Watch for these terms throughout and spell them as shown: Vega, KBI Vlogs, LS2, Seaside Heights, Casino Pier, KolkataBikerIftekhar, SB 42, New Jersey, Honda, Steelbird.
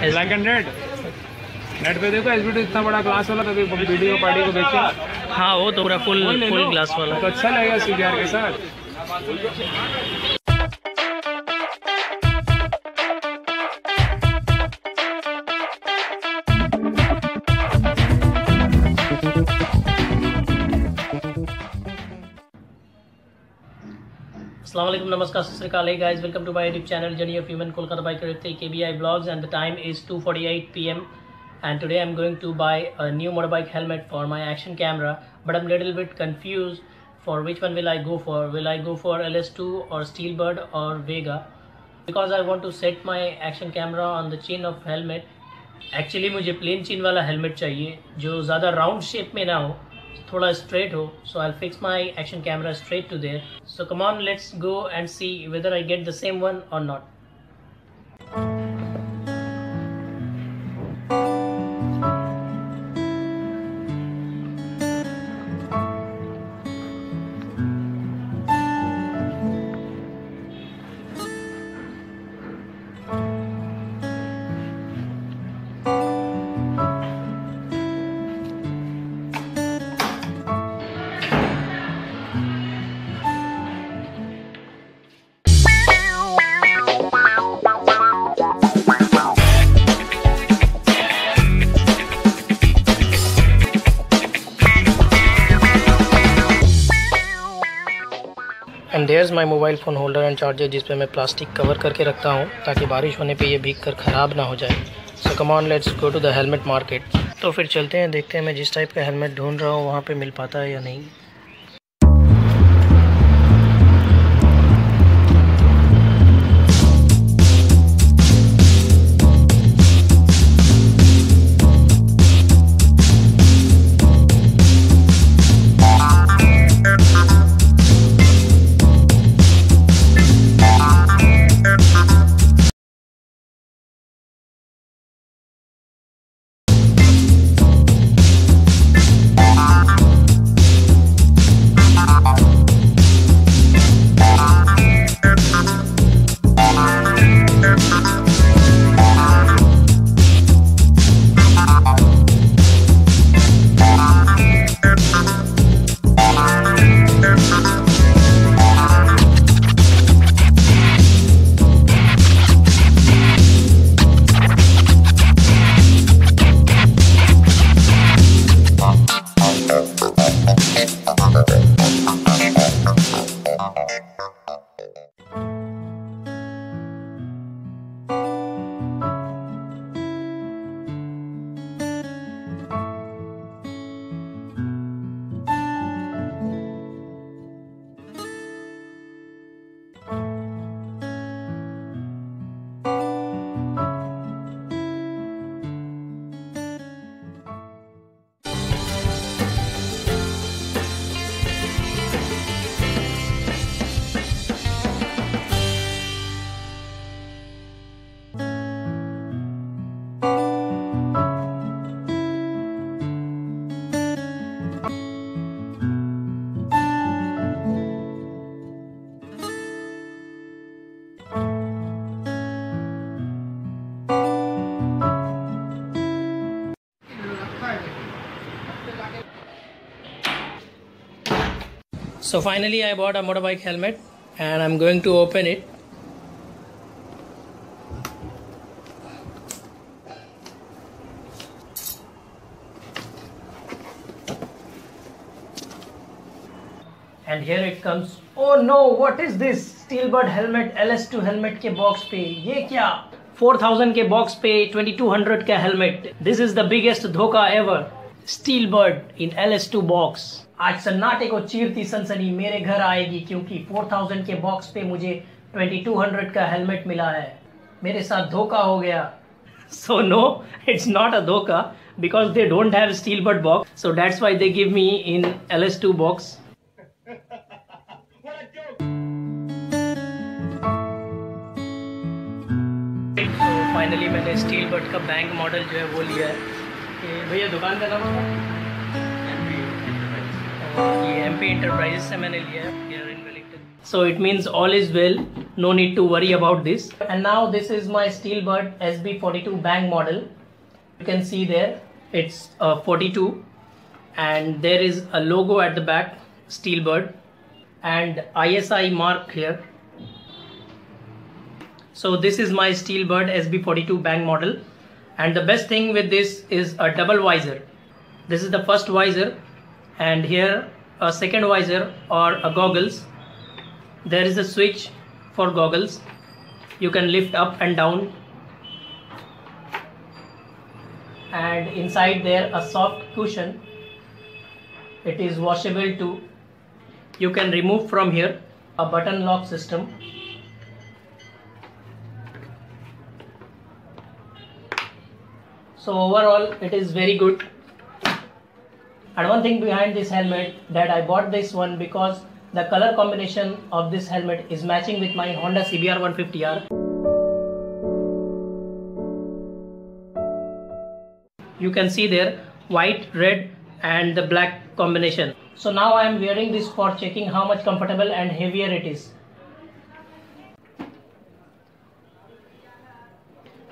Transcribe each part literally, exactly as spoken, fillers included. Black and red net पे देखो SBT इतना बड़ा ग्लास वाला, तभी वीडियो पार्टी को देखिए। हाँ वो तो पूरा फुल फुल ग्लास वाला तो अच्छा लगेगा सीबीआर के साथ। Assalamualaikum, namaskar, satsrikal, hey guys, welcome to my YouTube channel Journey of Human Kolkata Biker with K B I Vlogs, and the time is two forty-eight p m and today I'm going to buy a new motorbike helmet for my action camera, but I'm a little bit confused for which one will I go for. Will I go for L S two or Steelbird or Vega, because I want to set my action camera on the chin of helmet. Actually मुझे plain chin वाला helmet चाहिए जो ज़्यादा round shape में ना हो, थोड़ा straight हो, so I'll fix my action camera straight to there. So come on, let's go and see whether I get the same one or not. There's my mobile phone holder and charger, जिस पे मैं plastic cover करके रखता हूँ ताकि बारिश होने पे ये भीग कर ख़राब ना हो जाए। So come on let's go to the helmet market. तो फिर चलते हैं, देखते हैं मैं जिस टाइप का हेलमेट ढूंढ रहा हूँ वहाँ पे मिल पाता है या नहीं। So finally I bought a motorbike helmet and I'm going to open it. And here it comes. Oh no, what is this? Steelbird helmet L S two helmet के box पे ये क्या? four thousand के box पे twenty-two hundred का helmet. This is the biggest धोखा ever. Steelbird in L S two box. आज सन्नाटे को चीरती सनसनी मेरे घर आएगी क्योंकि four thousand के बॉक्स पे मुझे twenty-two hundred का हेलमेट मिला है। मेरे साथ धोखा हो गया। So no, it's not a धोखा because they don't have Steelbird box, so that's why they give me in L S two box. So finally मैंने Steelbird का बैंक मॉडल जो है वो लिया है। भैया दुकान का नाम है? ये एमपी इंटरप्राइजेस से मैंने लिया है। So it means all is well, no need to worry about this. And now this is my Steelbird S B forty-two bank model. You can see there it's uh, forty-two and there is a logo at the back, Steelbird, and I S I mark here. So this is my Steelbird S B forty-two bank model, and the best thing with this is a double visor. This is the first visor, and here a second visor or a goggles. There is a switch for goggles. You can lift up and down, and inside there a soft cushion. It is washable too. You can remove from here. A button lock system. So overall it is very good. And one thing behind this helmet, that I bought this one because the color combination of this helmet is matching with my Honda C B R one fifty R. You can see there white, red and the black combination. So now I am wearing this for checking how much comfortable and heavier it is.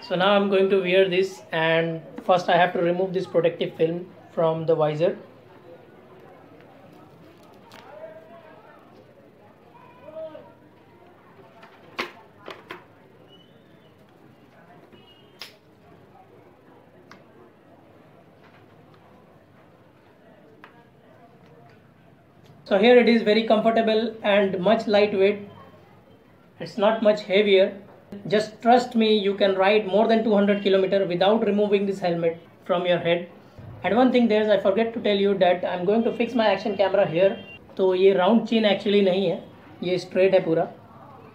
So now I am going to wear this, and first I have to remove this protective film from the visor. So here it is, very comfortable and much lightweight. It's not much heavier. Just trust me, you can ride more than two hundred kilometers without removing this helmet from your head. And one thing there is, I forget to tell you that I'm going to fix my action camera here. तो ये round chin actually नहीं है, ये straight है पूरा.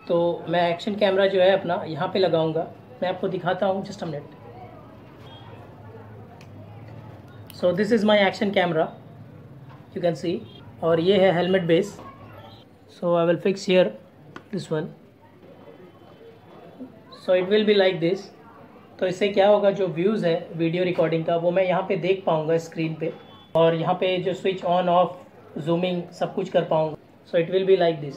तो मैं action camera जो है अपना यहाँ पे लगाऊंगा. मैं आपको दिखाता हूँ, just a minute. So this is my action camera. You can see. और ये है helmet base. So I will fix here this one. So it will be like this. तो इससे क्या होगा, जो व्यूज़ है वीडियो रिकॉर्डिंग का वो मैं यहाँ पे देख पाऊँगा स्क्रीन पे, और यहाँ पे जो स्विच ऑन ऑफ जूमिंग सब कुछ कर पाऊँगा. So it will be like this.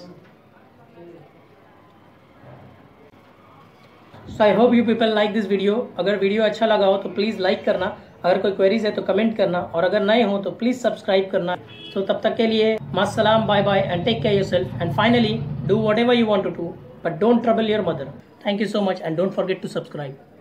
So I hope you people like this video. अगर वीडियो अच्छा लगा हो तो प्लीज़ लाइक करना, अगर कोई क्वेरीज है तो कमेंट करना, और अगर नए हो तो प्लीज़ सब्सक्राइब करना. सो so, तब तक के लिए मास्सलाम, bye bye and take care yourself, and finally do whatever you want to do but don't trouble your mother. Thank you so much, and don't forget to subscribe.